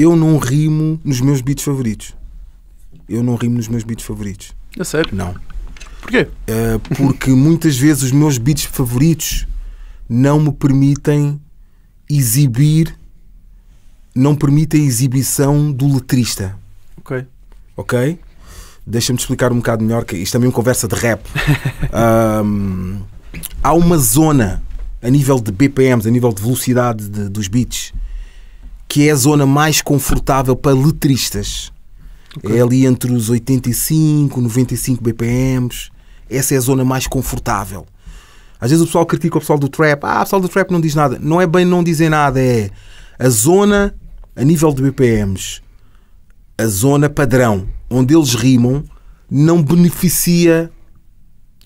eu não rimo nos meus beats favoritos. Eu não rimo nos meus beats favoritos. É sério? Não. Porquê? Porque muitas vezes os meus beats favoritos não me permitem exibir, não permitem a exibição do letrista. Ok. Ok? Deixa-me explicar um bocado melhor, que isto também é uma conversa de rap. Há uma zona a nível de BPMs, a nível de velocidade dos beats, que é a zona mais confortável para letristas. Okay. É ali entre os 85, 95 BPMs. Essa é a zona mais confortável. Às vezes o pessoal critica o pessoal do trap. Ah, o pessoal do trap não diz nada. Não é bem não dizer nada, é a zona a nível de BPMs, a zona padrão onde eles rimam, não beneficia.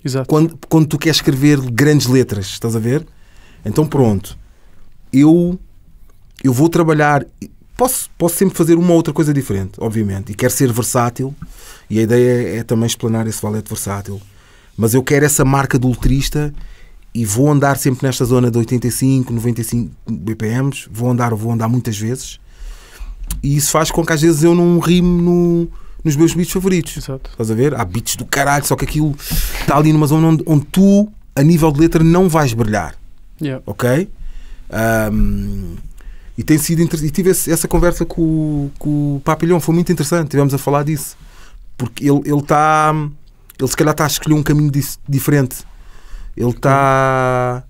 Exato. Quando tu queres escrever grandes letras, estás a ver? Então pronto, eu vou trabalhar. Posso sempre fazer uma outra coisa diferente, obviamente, e quero ser versátil, e a ideia é também explanar esse valete versátil, mas eu quero essa marca do letrista e vou andar sempre nesta zona de 85, 95 BPMs, vou andar muitas vezes, e isso faz com que às vezes eu não rime nos meus beats favoritos. Exato. Estás a ver? Há beats do caralho, só que aquilo está ali numa zona onde tu, a nível de letra, não vais brilhar. Yeah. Ok? E tem sido interessante. E tive essa conversa com o Papilhão, foi muito interessante. Estivemos a falar disso, porque ele se calhar está a escolher um caminho diferente. Ele está.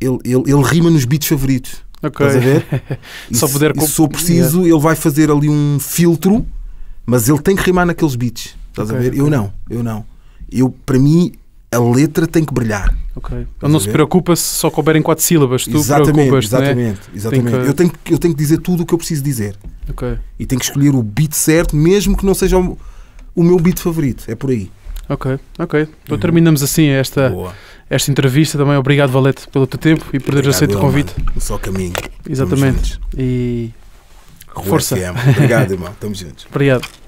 Ele rima nos beats favoritos. Okay. Estás a ver? E se for preciso, yeah, ele vai fazer ali um filtro. Mas ele tem que rimar naqueles beats. Estás a ver? Okay. Eu não. Para mim, a letra tem que brilhar. Okay. Ele não se preocupa se só couberem 4 sílabas. Tu preocupas, exatamente, né? Exatamente. Tem que... Eu tenho que dizer tudo o que eu preciso dizer. Okay. E tenho que escolher o beat certo, mesmo que não seja o meu beat favorito. É por aí. Ok. Então terminamos assim esta entrevista. Também obrigado, Valete, pelo teu tempo e por teres aceito o convite. Só caminho. Exatamente. E... Força. Obrigado, irmão. Estamos juntos. Obrigado.